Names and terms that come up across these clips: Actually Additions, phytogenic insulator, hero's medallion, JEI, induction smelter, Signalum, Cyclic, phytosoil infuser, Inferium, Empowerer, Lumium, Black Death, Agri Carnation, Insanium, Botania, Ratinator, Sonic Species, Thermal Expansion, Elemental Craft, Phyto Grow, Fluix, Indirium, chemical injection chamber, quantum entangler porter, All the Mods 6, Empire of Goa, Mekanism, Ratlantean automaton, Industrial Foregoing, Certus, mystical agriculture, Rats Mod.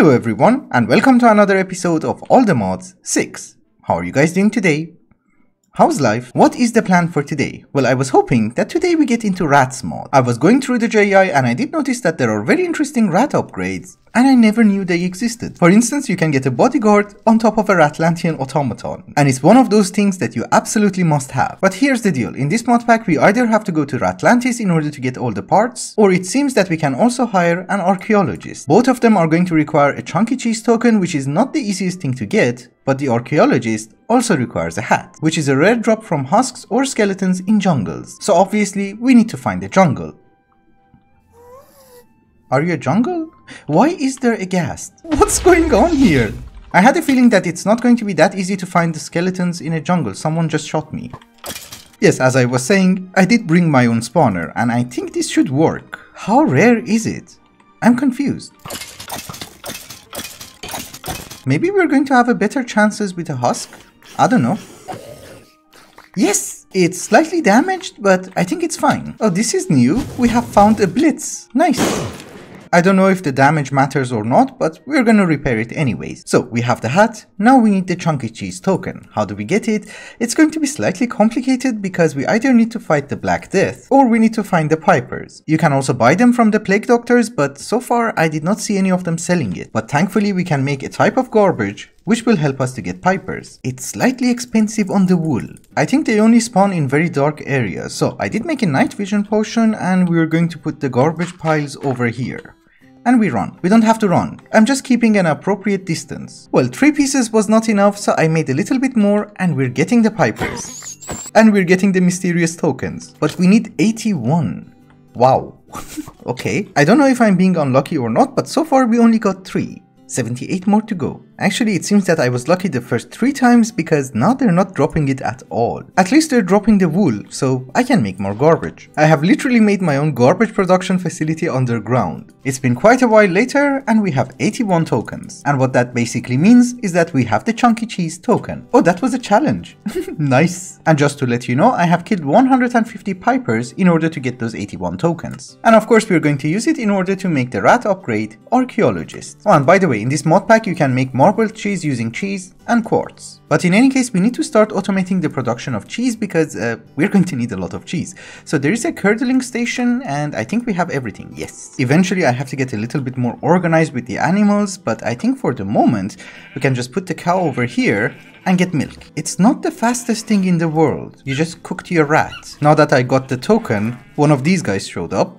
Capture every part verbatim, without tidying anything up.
Hello everyone and welcome to another episode of All the Mods six. How are you guys doing today? How's life? What is the plan for today? Well, I was hoping that today we get into Rats Mod. I was going through the J E I and I did notice that there are very interesting rat upgrades and I never knew they existed. For instance, you can get a bodyguard on top of a Ratlantean automaton and it's one of those things that you absolutely must have. But here's the deal, in this mod pack we either have to go to Ratlantis in order to get all the parts, or it seems that we can also hire an archaeologist. Both of them are going to require a chunky cheese token, which is not the easiest thing to get, but the archaeologist also requires a hat, which is a rare drop from husks or skeletons in jungles. So obviously we need to find a jungle. Are you a jungle? Why is there a ghast? What's going on here? I had a feeling that it's not going to be that easy to find the skeletons in a jungle. Someone just shot me. Yes, as I was saying, I did bring my own spawner and I think this should work. How rare is it? I'm confused. Maybe we're going to have a better chances with a husk? I don't know. Yes, it's slightly damaged, but I think it's fine. Oh, this is new. We have found a blitz. Nice. I don't know if the damage matters or not, but we're gonna repair it anyways. So we have the hat. Now we need the chunky cheese token. How do we get it? It's going to be slightly complicated because we either need to fight the Black Death or we need to find the Pipers. You can also buy them from the plague doctors, but so far I did not see any of them selling it. But thankfully we can make a type of garbage which will help us to get pipers. It's slightly expensive on the wool. I think they only spawn in very dark areas, so I did make a night vision potion and we're going to put the garbage piles over here. And we run. We don't have to run. I'm just keeping an appropriate distance. Well, three pieces was not enough, so I made a little bit more and we're getting the pipers. And we're getting the mysterious tokens. But we need eighty-one. Wow. Okay. I don't know if I'm being unlucky or not, but so far we only got three. seventy-eight more to go. Actually, it seems that I was lucky the first three times because now they're not dropping it at all. At least they're dropping the wool, so I can make more garbage. I have literally made my own garbage production facility underground. It's been quite a while later and we have eighty-one tokens. And what that basically means is that we have the chunky cheese token. Oh, that was a challenge. Nice. And just to let you know, I have killed one hundred fifty pipers in order to get those eighty-one tokens. And of course, we're going to use it in order to make the rat upgrade archaeologist. Oh, and by the way, in this mod pack you can make marbled cheese using cheese and quartz. But in any case, we need to start automating the production of cheese because uh, we're going to need a lot of cheese. So there is a curdling station and I think we have everything, yes. Eventually I have to get a little bit more organized with the animals, but I think for the moment we can just put the cow over here and get milk. It's not the fastest thing in the world. You just cooked your rat. Now that I got the token, one of these guys showed up.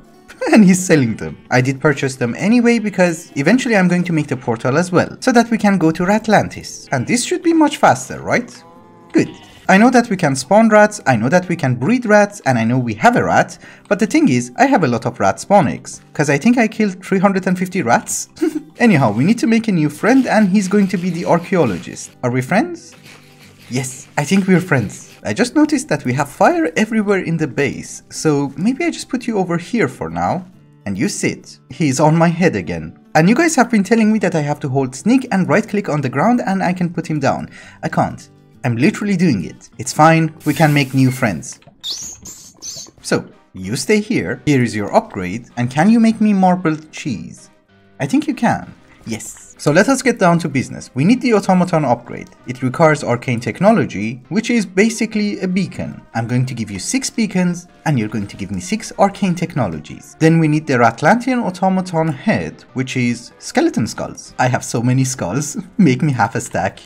And he's selling them. I did purchase them anyway because eventually I'm going to make the portal as well so that we can go to Ratlantis. And this should be much faster, right? Good. I know that we can spawn rats, I know that we can breed rats, and I know we have a rat, but the thing is, I have a lot of rat spawn eggs, because I think I killed three hundred fifty rats. Anyhow, we need to make a new friend and he's going to be the archaeologist. Are we friends? Yes, I think we're friends. I just noticed that we have fire everywhere in the base, so maybe I just put you over here for now, and you sit. He's on my head again. And you guys have been telling me that I have to hold sneak and right click on the ground and I can put him down. I can't. I'm literally doing it. It's fine, we can make new friends. So, you stay here, here is your upgrade, and can you make me marbled cheese? I think you can. Yes. So let us get down to business. We need the automaton upgrade. It requires arcane technology, which is basically a beacon. I'm going to give you six beacons and you're going to give me six arcane technologies. Then we need the Ratlantean automaton head, which is skeleton skulls. I have so many skulls. Make me half a stack.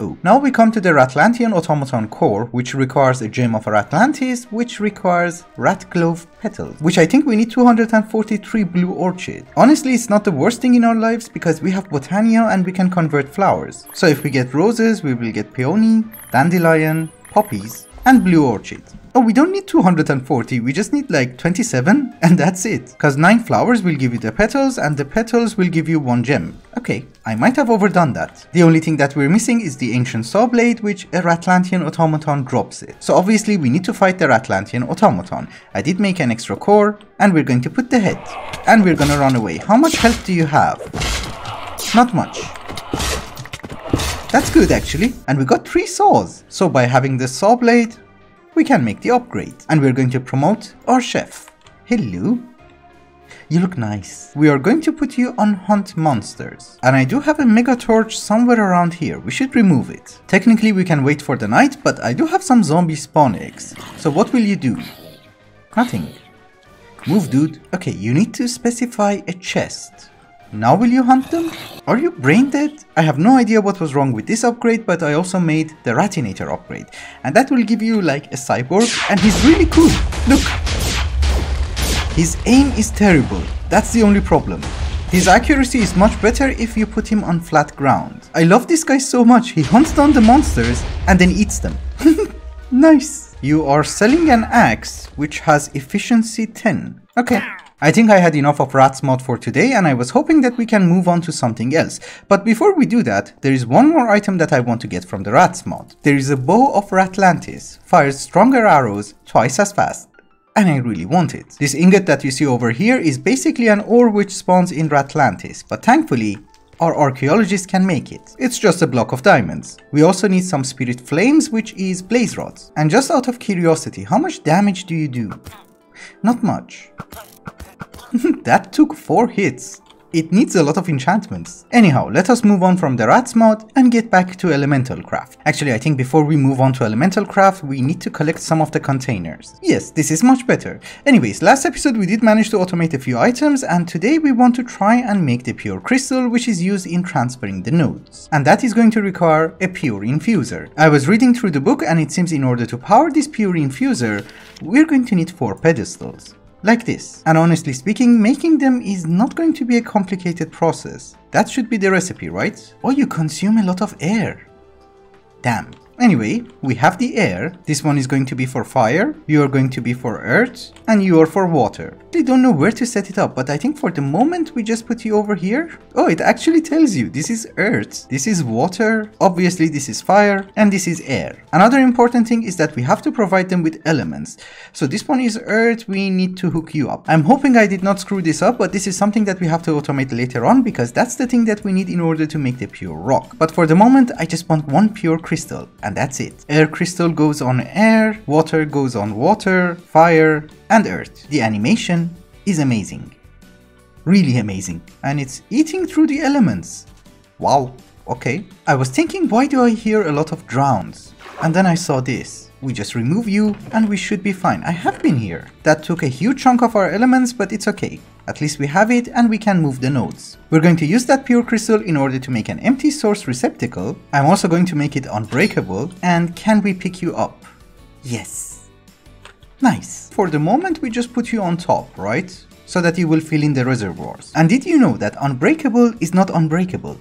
Oh. Now we come to the Ratlantean automaton core, which requires a gem of Ratlantis, which requires rat glove petals, which I think we need two hundred forty-three blue orchid. Honestly, it's not the worst thing in our lives because we have Botania and we can convert flowers. So if we get roses, we will get peony, dandelion, poppies, and blue orchid. Oh, we don't need two hundred forty, we just need like twenty-seven and that's it. Cause nine flowers will give you the petals and the petals will give you one gem. Okay, I might have overdone that. The only thing that we're missing is the ancient saw blade, which a Ratlantean automaton drops it. So obviously we need to fight the Ratlantean automaton. I did make an extra core and we're going to put the head. And we're gonna run away. How much health do you have? Not much. That's good actually. And we got three saws. So by having the saw blade, we can make the upgrade. And we're going to promote our chef. Hello. You look nice. We are going to put you on hunt monsters. And I do have a mega torch somewhere around here. We should remove it. Technically we can wait for the night, but I do have some zombie spawn eggs. So what will you do? Nothing. Move, dude. Okay, you need to specify a chest. Now will you hunt them? Are you brain dead? I have no idea what was wrong with this upgrade, but I also made the Ratinator upgrade. And that will give you like a cyborg, and he's really cool. Look! His aim is terrible. That's the only problem. His accuracy is much better if you put him on flat ground. I love this guy so much. He hunts down the monsters and then eats them. Nice! You are selling an axe which has efficiency ten. Okay. I think I had enough of Rats Mod for today, and I was hoping that we can move on to something else. But before we do that, there is one more item that I want to get from the Rats Mod. There is a bow of Ratlantis, fires stronger arrows twice as fast. And I really want it. This ingot that you see over here is basically an ore which spawns in Ratlantis, but thankfully, our archaeologists can make it. It's just a block of diamonds. We also need some spirit flames, which is blaze rods. And just out of curiosity, how much damage do you do? Not much. That took four hits. It needs a lot of enchantments. Anyhow, let us move on from the Rats Mod and get back to Elemental Craft. Actually, I think before we move on to Elemental Craft, we need to collect some of the containers. Yes, this is much better. Anyways, last episode we did manage to automate a few items, and today we want to try and make the pure crystal, which is used in transferring the nodes. And that is going to require a pure infuser. I was reading through the book, and it seems in order to power this pure infuser, we're going to need four pedestals. Like this. And honestly speaking, making them is not going to be a complicated process. That should be the recipe, right? Oh, you consume a lot of air. Damn. Anyway, we have the air. This one is going to be for fire, you are going to be for earth, and you are for water. I don't know where to set it up, but I think for the moment we just put you over here. Oh, it actually tells you this is earth, this is water, obviously this is fire, and this is air. Another important thing is that we have to provide them with elements. So this one is earth, we need to hook you up. I'm hoping I did not screw this up, but this is something that we have to automate later on because that's the thing that we need in order to make the pure rock. But for the moment, I just want one pure crystal. And that's it. Air crystal goes on air, water goes on water, fire, and earth. The animation is amazing. Really amazing. And it's eating through the elements. Wow. Okay. I was thinking, why do I hear a lot of drowns? And then I saw this. We just remove you and we should be fine. I have been here. That took a huge chunk of our elements, but it's okay. At least we have it and we can move the nodes. We're going to use that pure crystal in order to make an empty source receptacle. I'm also going to make it unbreakable. And can we pick you up? Yes. Nice. For the moment we just put you on top, right? So that you will fill in the reservoirs. And did you know that unbreakable is not unbreakable?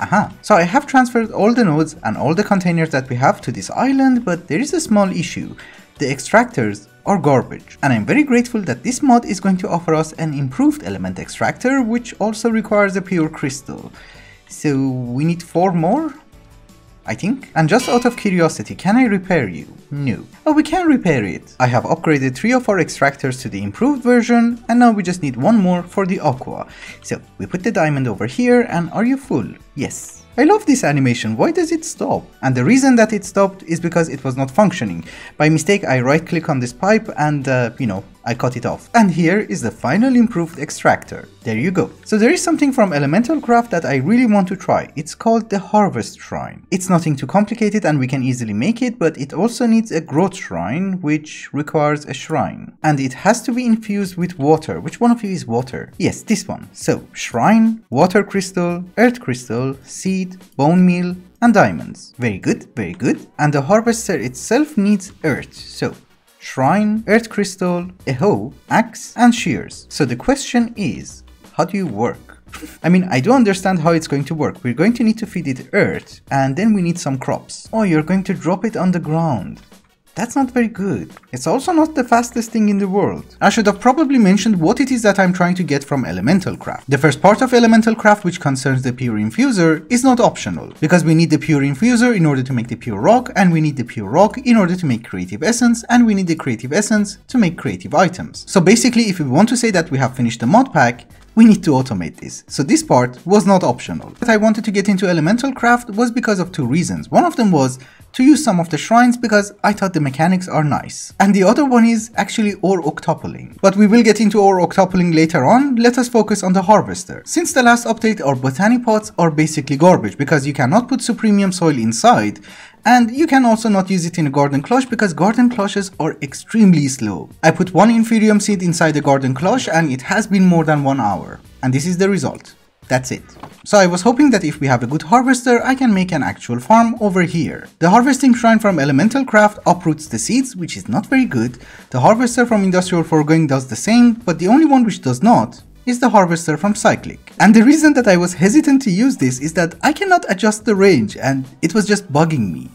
Aha. So I have transferred all the nodes and all the containers that we have to this island, but there is a small issue. The extractors are garbage. And I'm very grateful that this mod is going to offer us an improved element extractor, which also requires a pure crystal. So we need four more, I think. And just out of curiosity, can I repair you? No. Oh, we can repair it. I have upgraded three of our extractors to the improved version, and now we just need one more for the aqua. So we put the diamond over here, and are you full? Yes. I love this animation. Why does it stop? And the reason that it stopped is because it was not functioning. By mistake, I right-click on this pipe and, uh, you know, I cut it off. And here is the final improved extractor. There you go. So there is something from Elemental Craft that I really want to try. It's called the Harvest Shrine. It's nothing too complicated and we can easily make it, but it also needs a Growth Shrine, which requires a shrine. And it has to be infused with water. Which one of you is water? Yes, this one. So, shrine, water crystal, earth crystal, seed, bone meal, and diamonds. Very good, very good. And the harvester itself needs earth. So, shrine, earth crystal, a hoe, axe, and shears. So the question is, how do you work? I mean, I do understand how it's going to work. We're going to need to feed it earth, and then we need some crops. Oh, you're going to drop it on the ground. That's not very good. It's also not the fastest thing in the world. I should have probably mentioned what it is that I'm trying to get from Elemental Craft. The first part of Elemental Craft, which concerns the pure infuser, is not optional, because we need the pure infuser in order to make the pure rock, and we need the pure rock in order to make creative essence, and we need the creative essence to make creative items. So basically, if we want to say that we have finished the mod pack, we need to automate this. So this part was not optional. What I wanted to get into Elemental Craft was because of two reasons. One of them was to use some of the shrines because I thought the mechanics are nice. And the other one is actually ore octopoling. But we will get into ore octopoling later on. Let us focus on the harvester. Since the last update, our botany pots are basically garbage because you cannot put supremium soil inside. And you can also not use it in a garden clutch because garden clutches are extremely slow. I put one inferium seed inside the garden clutch and it has been more than one hour. And this is the result. That's it. So I was hoping that if we have a good harvester, I can make an actual farm over here. The harvesting shrine from Elemental Craft uproots the seeds, which is not very good. The harvester from Industrial Foregoing does the same, but the only one which does not is the harvester from Cyclic. And the reason that I was hesitant to use this is that I cannot adjust the range and it was just bugging me.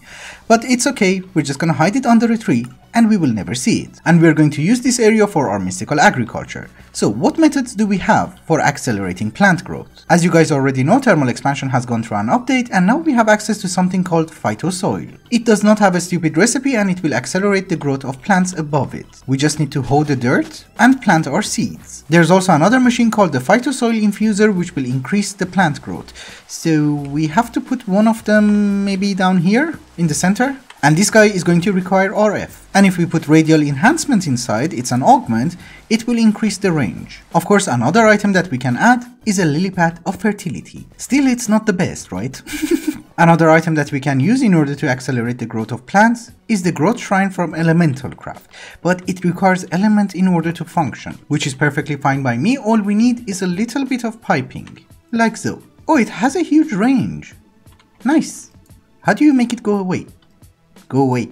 But it's okay, we're just gonna hide it under a tree and we will never see it. And we're going to use this area for our mystical agriculture. So what methods do we have for accelerating plant growth? As you guys already know, Thermal Expansion has gone through an update and now we have access to something called phytosoil. It does not have a stupid recipe and it will accelerate the growth of plants above it. We just need to hoe the dirt and plant our seeds. There's also another machine called the phytosoil infuser which will increase the plant growth. So we have to put one of them maybe down here in the center. And this guy is going to require R F. And if we put radial enhancement inside, it's an augment, it will increase the range. Of course, another item that we can add is a lily pad of fertility. Still, it's not the best, right? Another item that we can use in order to accelerate the growth of plants is the growth shrine from Elemental Craft, but it requires element in order to function, which is perfectly fine by me. All we need is a little bit of piping, like so. Oh, it has a huge range. Nice. How do you make it go away? Go away.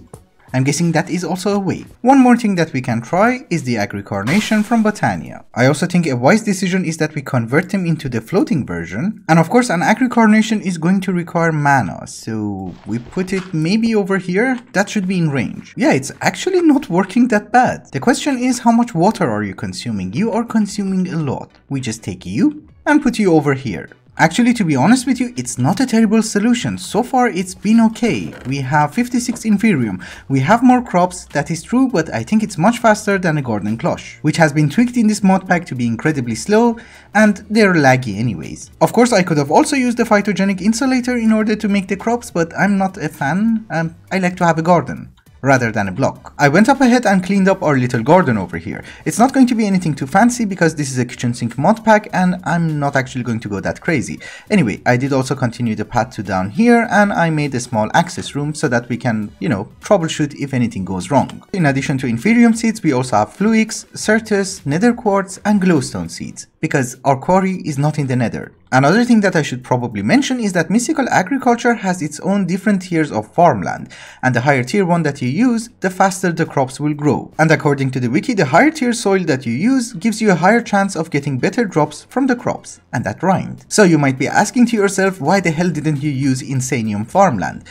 I'm guessing that is also a way. One more thing that we can try is the Agri Carnation from Botania. I also think a wise decision is that we convert them into the floating version. And of course, an Agri Carnation is going to require mana. So we put it maybe over here. That should be in range. Yeah, it's actually not working that bad. The question is, how much water are you consuming? You are consuming a lot. We just take you and put you over here. Actually, to be honest with you, it's not a terrible solution. So far, it's been okay. We have fifty-six inferium. We have more crops, that is true, but I think it's much faster than a garden cloche, which has been tweaked in this mod pack to be incredibly slow, and they're laggy anyways. Of course, I could have also used the phytogenic insulator in order to make the crops, but I'm not a fan. Um, I like to have a garden rather than a block. I went up ahead and cleaned up our little garden over here. It's not going to be anything too fancy because this is a kitchen sink mod pack and I'm not actually going to go that crazy. Anyway, I did also continue the path to down here and I made a small access room so that we can, you know, troubleshoot if anything goes wrong. In addition to inferium seeds, we also have fluix, certus, nether quartz and glowstone seeds because our quarry is not in the nether. Another thing that I should probably mention is that mystical agriculture has its own different tiers of farmland, and the higher tier one that you use, the faster the crops will grow. And according to the wiki, the higher tier soil that you use gives you a higher chance of getting better drops from the crops, and that rhymed. So you might be asking to yourself, why the hell didn't you use Insanium farmland?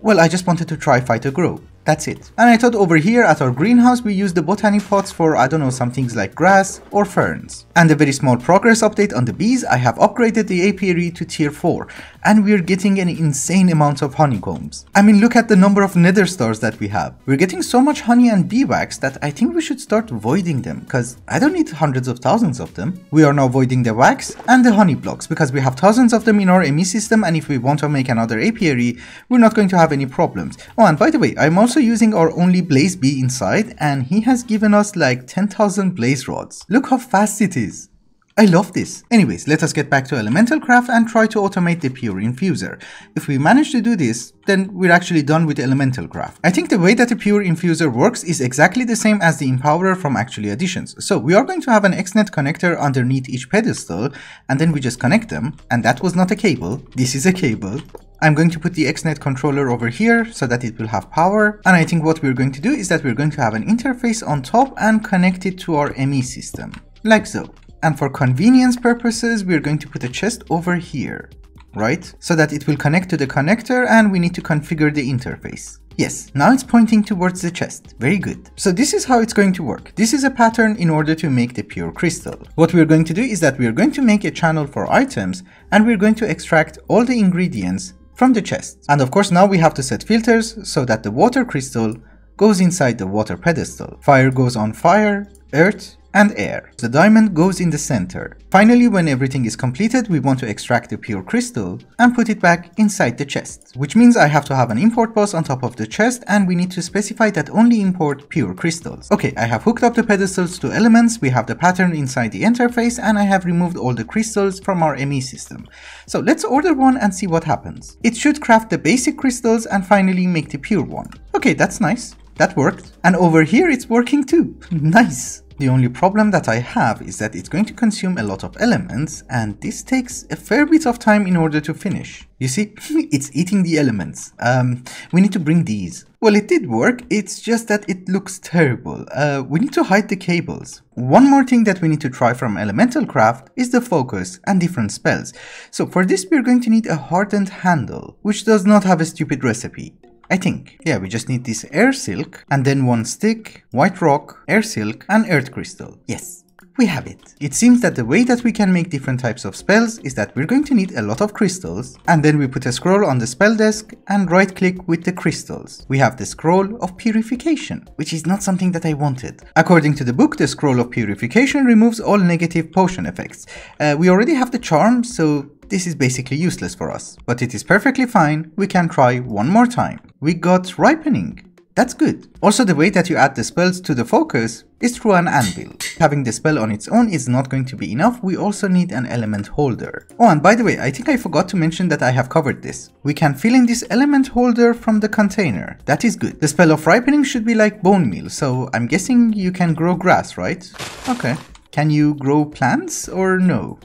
Well, I just wanted to try Phyto Grow. That's it. And I thought over here at our greenhouse we use the botany pots for, I don't know, some things like grass or ferns. And a very small progress update on the bees, I have upgraded the apiary to tier four and we're getting an insane amount of honeycombs. I mean, look at the number of nether stars that we have. We're getting so much honey and bee wax that I think we should start voiding them because I don't need hundreds of thousands of them. We are now voiding the wax and the honey blocks because we have thousands of them in our M E system, and if we want to make another apiary, we're not going to have any problems. Oh, and by the way, I'm also using our only blaze bee inside and he has given us like ten thousand blaze rods. Look how fast it is. I love this. Anyways, let us get back to Elemental Craft and try to automate the pure infuser. If we manage to do this, then we're actually done with Elemental Craft. I think the way that the pure infuser works is exactly the same as the Empowerer from Actually Additions. So we are going to have an X net connector underneath each pedestal and then we just connect them. And that was not a cable. This is a cable. I'm going to put the X net controller over here so that it will have power, and I think what we're going to do is that we're going to have an interface on top and connect it to our M E system, like so. And for convenience purposes, we're going to put a chest over here, right? So that it will connect to the connector and we need to configure the interface. Yes, now it's pointing towards the chest. Very good. So this is how it's going to work. This is a pattern in order to make the pure crystal. What we're going to do is that we're going to make a channel for items and we're going to extract all the ingredients from the chest. And of course, now we have to set filters so that the water crystal goes inside the water pedestal. Fire goes on fire, earth, and air. The diamond goes in the center. Finally, when everything is completed, we want to extract the pure crystal and put it back inside the chest, which means I have to have an import boss on top of the chest, and we need to specify that only import pure crystals. Okay, I have hooked up the pedestals to elements, we have the pattern inside the interface, and I have removed all the crystals from our M E system. So let's order one and see what happens. It should craft the basic crystals and finally make the pure one. Okay, that's nice. That worked. And over here it's working too. Nice. The only problem that I have is that it's going to consume a lot of elements, and this takes a fair bit of time in order to finish. You see, it's eating the elements. Um, we need to bring these. Well, it did work, it's just that it looks terrible. Uh, we need to hide the cables. One more thing that we need to try from Elemental Craft is the focus and different spells. So for this we're going to need a hardened handle, which does not have a stupid recipe. I think. Yeah, we just need this air silk, and then one stick, white rock, air silk, and earth crystal. Yes, we have it. It seems that the way that we can make different types of spells is that we're going to need a lot of crystals, and then we put a scroll on the spell desk and right click with the crystals. We have the scroll of purification, which is not something that I wanted. According to the book, the scroll of purification removes all negative potion effects. Uh, we already have the charm, so this is basically useless for us, but it is perfectly fine. We can try one more time. We got ripening. That's good. Also, the way that you add the spells to the focus is through an anvil. Having the spell on its own is not going to be enough. We also need an element holder. Oh, and by the way, I think I forgot to mention that I have covered this. We can fill in this element holder from the container. That is good. The spell of ripening should be like bone meal, so I'm guessing you can grow grass, right? Okay. Can you grow plants or no?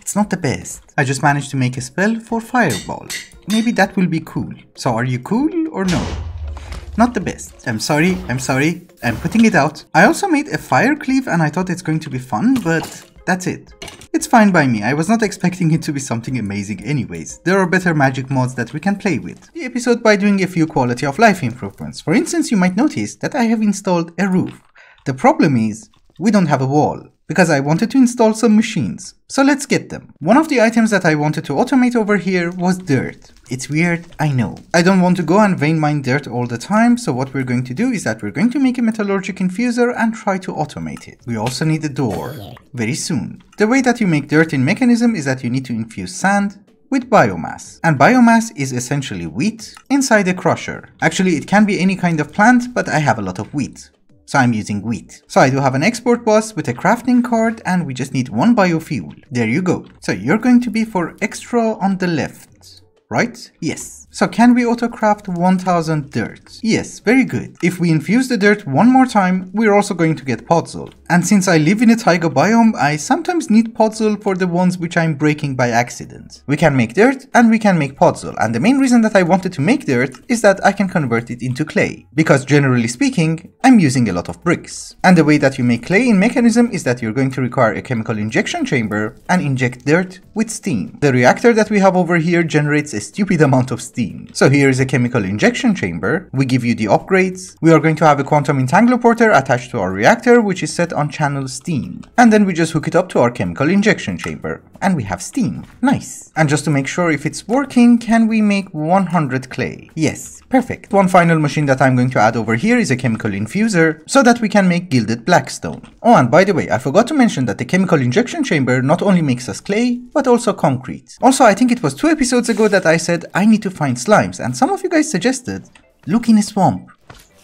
It's not the best. I just managed to make a spell for fireball. Maybe that will be cool. So are you cool or no? Not the best. I'm sorry, I'm sorry. I'm putting it out. I also made a fire cleave and I thought it's going to be fun, but that's it. It's fine by me. I was not expecting it to be something amazing anyways. There are better magic mods that we can play with the episode by doing a few quality of life improvements. For instance, you might notice that I have installed a roof. The problem is we don't have a wall, because I wanted to install some machines. So let's get them. One of the items that I wanted to automate over here was dirt. It's weird, I know. I don't want to go and vein mine dirt all the time, so what we're going to do is that we're going to make a metallurgic infuser and try to automate it. We also need a door, very soon. The way that you make dirt in Mekanism is that you need to infuse sand with biomass. And biomass is essentially wheat inside a crusher. Actually, it can be any kind of plant, but I have a lot of wheat. So I'm using wheat. So I do have an export bus with a crafting card, and we just need one biofuel. There you go. So you're going to be for extra on the left, right? Yes. So can we autocraft one thousand dirt? Yes, very good. If we infuse the dirt one more time, we're also going to get podzol. And since I live in a taiga biome, I sometimes need podzol for the ones which I'm breaking by accident. We can make dirt and we can make podzol, and the main reason that I wanted to make dirt is that I can convert it into clay, because generally speaking, I'm using a lot of bricks. And the way that you make clay in Mekanism is that you're going to require a chemical injection chamber and inject dirt with steam. The reactor that we have over here generates a stupid amount of steam. So here is a chemical injection chamber, we give you the upgrades, we are going to have a quantum entangler porter attached to our reactor, which is set on channel steam, and then we just hook it up to our chemical injection chamber and we have steam. Nice. And just to make sure if it's working, can we make one hundred clay? Yes, perfect. One final machine that I'm going to add over here is a chemical infuser so that we can make gilded blackstone. Oh, and by the way, I forgot to mention that the chemical injection chamber not only makes us clay but also concrete. Also, I think it was two episodes ago that I said I need to find slimes, and some of you guys suggested look in a swamp.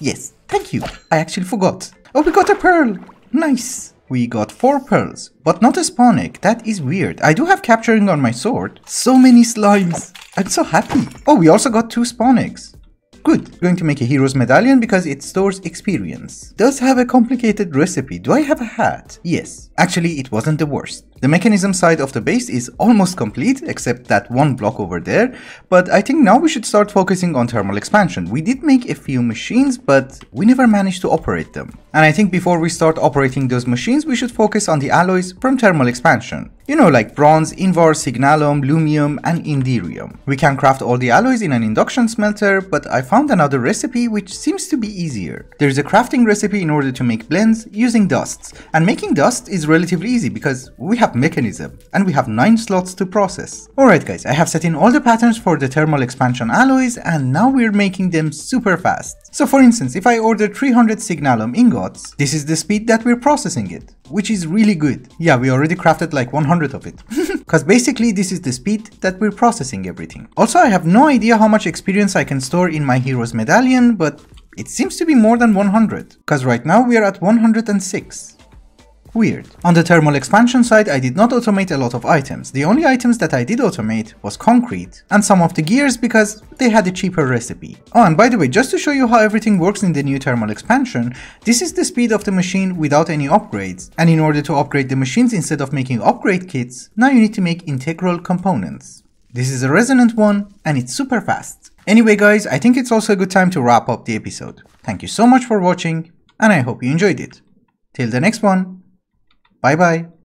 Yes, thank you. I actually forgot. Oh, we got a pearl. Nice! We got four pearls, but not a spawn egg. That is weird. I do have capturing on my sword. So many slimes! I'm so happy! Oh, we also got two spawn eggs. Good. I'm going to make a hero's medallion because it stores experience. Does have a complicated recipe. Do I have a hat? Yes. Actually, it wasn't the worst. The Mekanism side of the base is almost complete, except that one block over there, but I think now we should start focusing on Thermal Expansion. We did make a few machines, but we never managed to operate them. And I think before we start operating those machines, we should focus on the alloys from Thermal Expansion. You know, like bronze, invar, signalum, lumium, and indirium. We can craft all the alloys in an induction smelter, but I found another recipe which seems to be easier. There's a crafting recipe in order to make blends using dusts, and making dust is relatively easy because we have have Mekanism, and we have nine slots to process. Alright guys, I have set in all the patterns for the Thermal Expansion alloys, and now we're making them super fast. So for instance, if I order three hundred Signalum ingots, this is the speed that we're processing it, which is really good. Yeah, we already crafted like one hundred of it. Because basically this is the speed that we're processing everything. Also, I have no idea how much experience I can store in my hero's medallion, but it seems to be more than one hundred, because right now we are at one hundred six. Weird. On the thermal expansion side, I did not automate a lot of items. The only items that I did automate was concrete and some of the gears because they had a cheaper recipe. Oh, and by the way, just to show you how everything works in the new thermal expansion, this is the speed of the machine without any upgrades. And in order to upgrade the machines, instead of making upgrade kits, now you need to make integral components. This is a resonant one and it's super fast. Anyway guys, I think it's also a good time to wrap up the episode. Thank you so much for watching and I hope you enjoyed it. Till the next one. Bye bye.